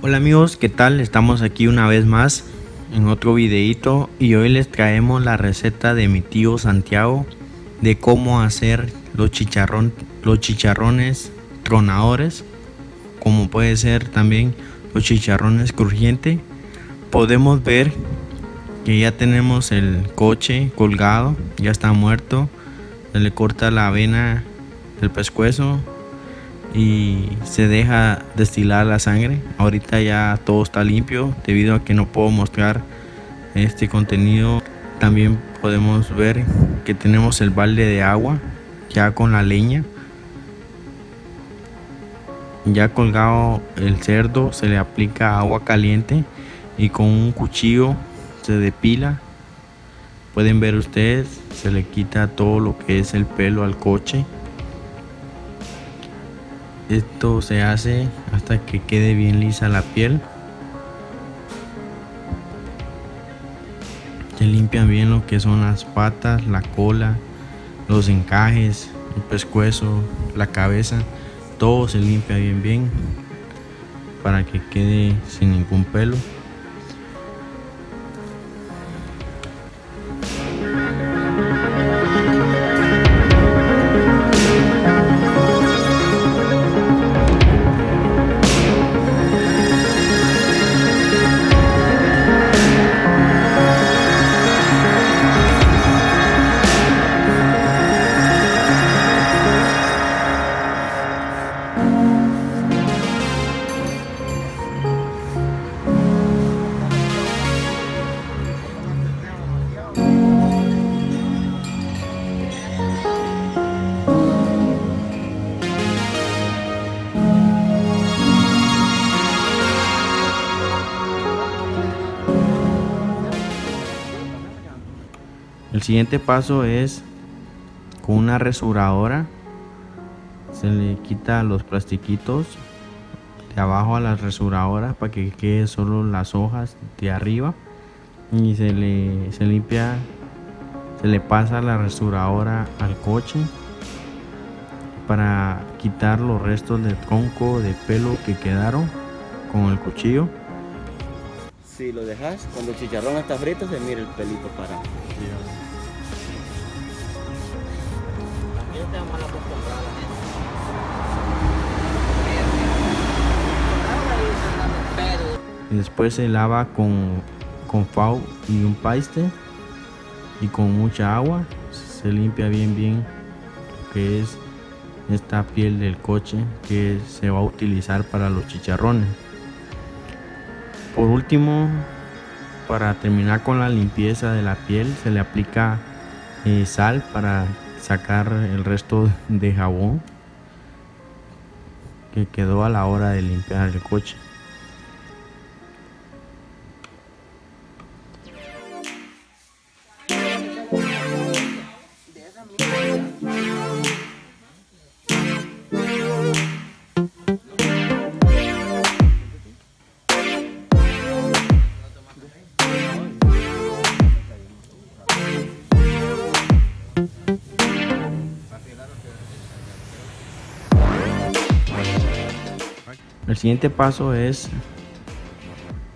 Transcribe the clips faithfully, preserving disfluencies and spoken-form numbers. Hola amigos, ¿qué tal? Estamos aquí una vez más en otro videito y hoy les traemos la receta de mi tío Santiago de cómo hacer los, chicharrón, los chicharrones tronadores, como puede ser también los chicharrones crujientes. Podemos ver que ya tenemos el coche colgado, ya está muerto, se le corta la vena del pescuezo y se deja destilar la sangre. Ahorita ya todo está limpio debido a que no puedo mostrar este contenido. También podemos ver que tenemos el balde de agua ya con la leña, ya colgado el cerdo, se le aplica agua caliente y con un cuchillo se depila. Pueden ver ustedes, se le quita todo lo que es el pelo al coche. Esto se hace hasta que quede bien lisa la piel. Se limpian bien lo que son las patas, la cola, los encajes, el pescuezo, la cabeza. Todo se limpia bien bien para que quede sin ningún pelo. El siguiente paso es con una rasuradora se le quita los plastiquitos de abajo a las rasuradoras para que quede solo las hojas de arriba, y se le se limpia, se le pasa la rasuradora al coche para quitar los restos del tronco de pelo que quedaron con el cuchillo. Si lo dejas, cuando el chicharrón está frito se mira el pelito para. Y después se lava con, con fau y un paiste y con mucha agua se limpia bien bien lo que es esta piel del coche que se va a utilizar para los chicharrones. Por último, para terminar con la limpieza de la piel, se le aplica eh, sal para sacar el resto de jabón que quedó a la hora de limpiar el coche. El siguiente paso es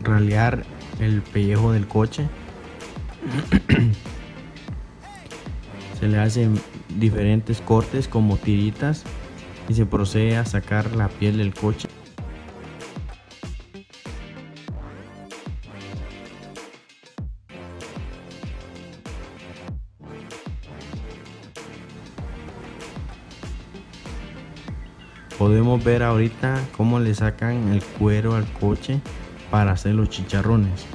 ralear el pellejo del coche. Se le hacen diferentes cortes como tiritas y se procede a sacar la piel del coche. Podemos ver ahorita cómo le sacan el cuero al coche para hacer los chicharrones.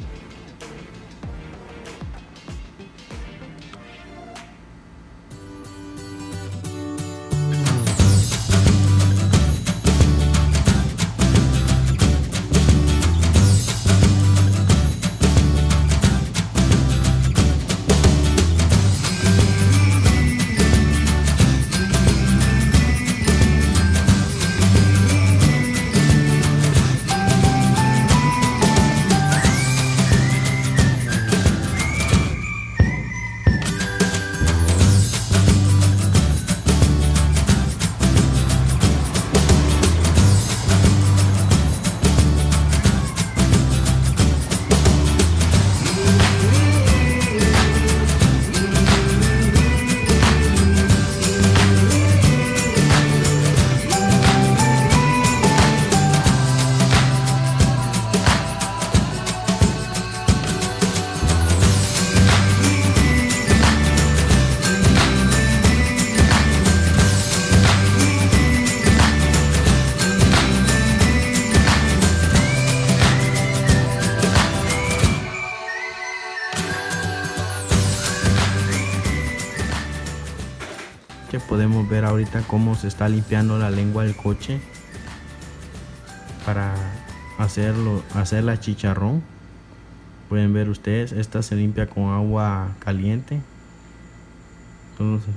podemos ver ahorita cómo se está limpiando la lengua del coche para hacerlo, hacer la chicharrón. Pueden ver ustedes, esta se limpia con agua caliente. Entonces,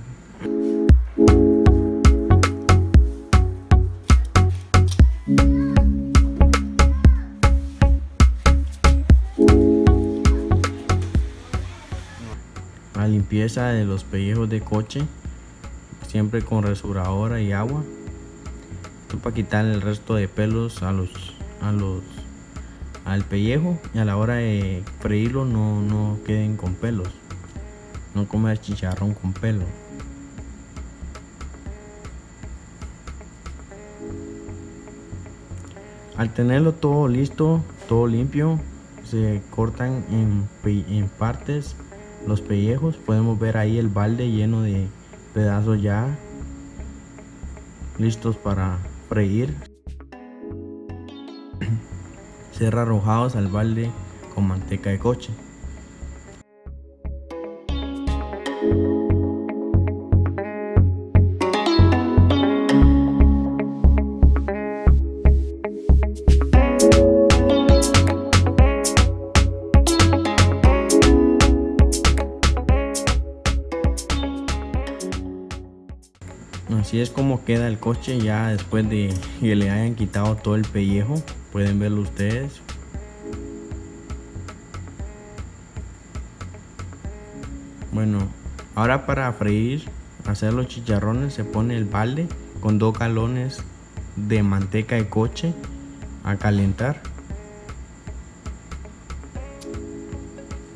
la limpieza de los pellejos de coche, siempre con rasuradora y agua. Esto para quitar el resto de pelos a los, a los, al pellejo, y a la hora de freírlo no, no queden con pelos. No comer chicharrón con pelo. Al tenerlo todo listo, todo limpio, se cortan en, en partes los pellejos. Podemos ver ahí el balde lleno de pedazos ya listos para freír. Ser arrojados al balde con manteca de coche. Así es como queda el coche ya después de que le hayan quitado todo el pellejo. Pueden verlo ustedes. Bueno, ahora para freír, hacer los chicharrones, se pone el balde con dos galones de manteca de coche a calentar.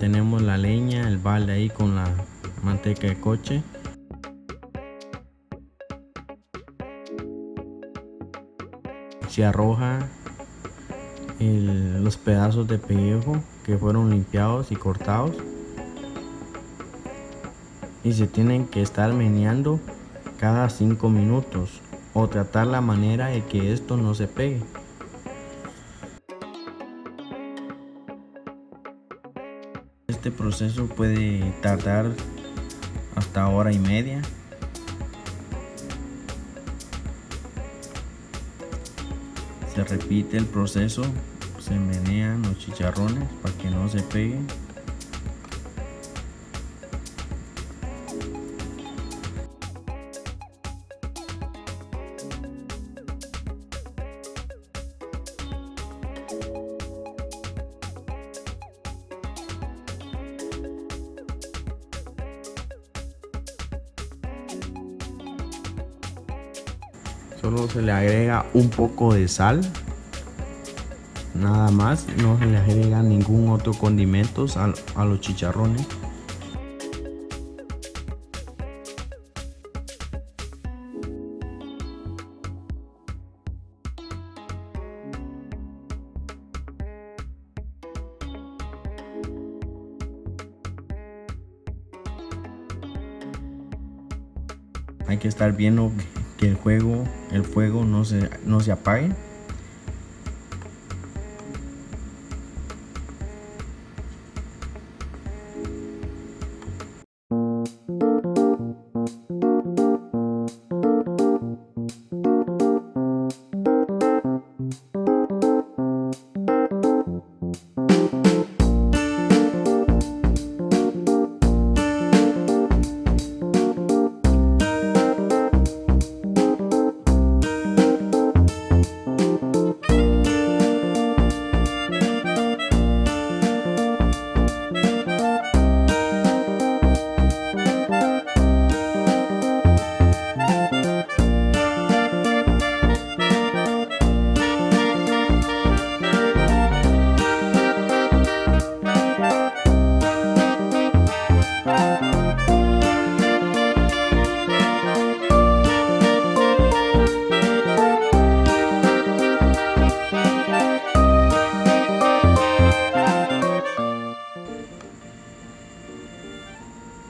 Tenemos la leña, el balde ahí con la manteca de coche. Se arroja el, los pedazos de pellejo que fueron limpiados y cortados. Y se tienen que estar meneando cada cinco minutos o tratar la manera de que esto no se pegue. Este proceso puede tardar hasta hora y media. Se repite el proceso, se menean los chicharrones para que no se peguen. Solo se le agrega un poco de sal, nada más, no se le agrega ningún otro condimento a, a los chicharrones. Hay que estar viendo que el fuego, el fuego no se, no se apague.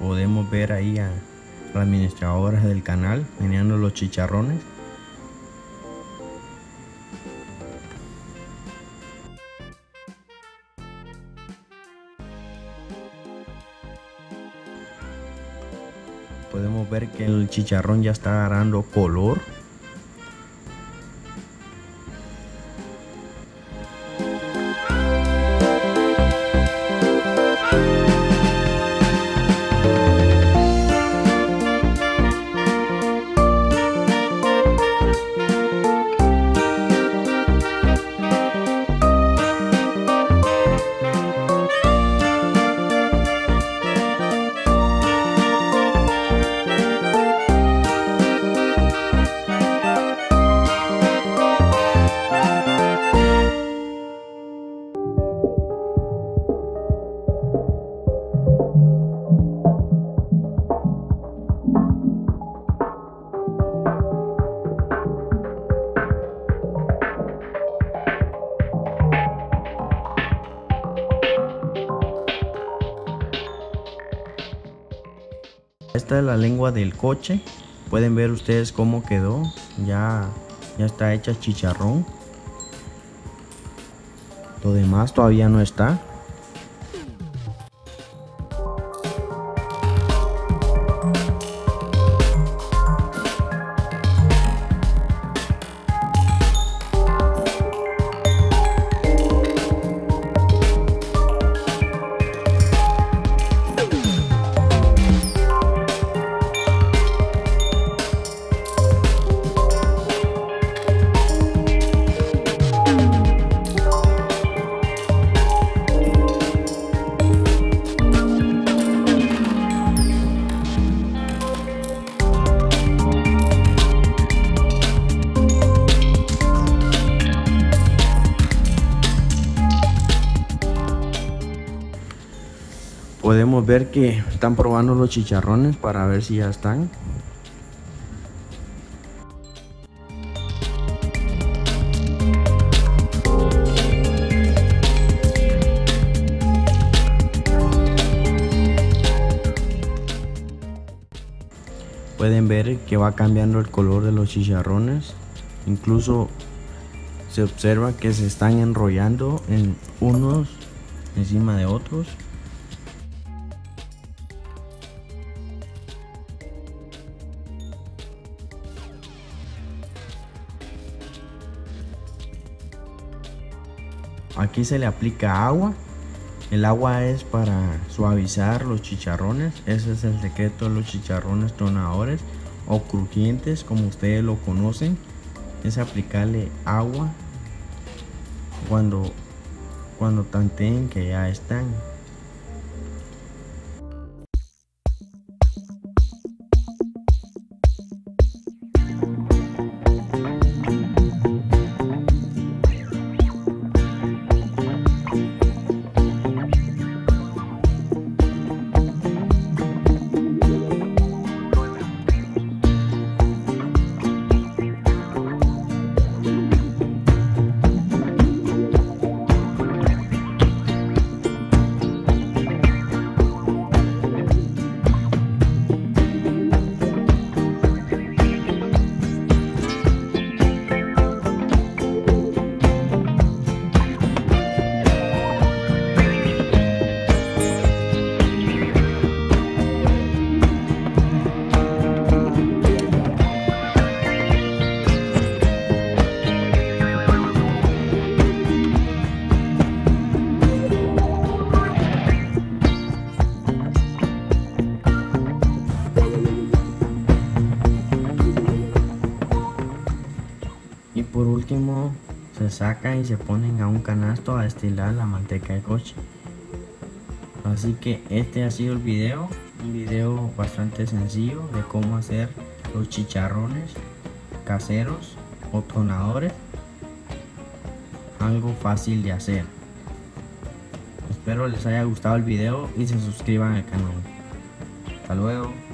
Podemos ver ahí a la administradora del canal meneando los chicharrones. podemos ver que el chicharrón ya está agarrando color. Esta es la lengua del coche, pueden ver ustedes cómo quedó, ya, ya está hecha chicharrón, lo demás todavía no está. Podemos ver que están probando los chicharrones para ver si ya están. Pueden ver que va cambiando el color de los chicharrones. Incluso se observa que se están enrollando en unos encima de otros. Aquí se le aplica agua, el agua es para suavizar los chicharrones, ese es el secreto de los chicharrones tronadores o crujientes como ustedes lo conocen, es aplicarle agua cuando, cuando tanteen que ya están. Por último se sacan y se ponen a un canasto a destilar la manteca de coche. Así que este ha sido el video, un video bastante sencillo de cómo hacer los chicharrones caseros o tronadores, algo fácil de hacer. Espero les haya gustado el video y se suscriban al canal. Hasta luego.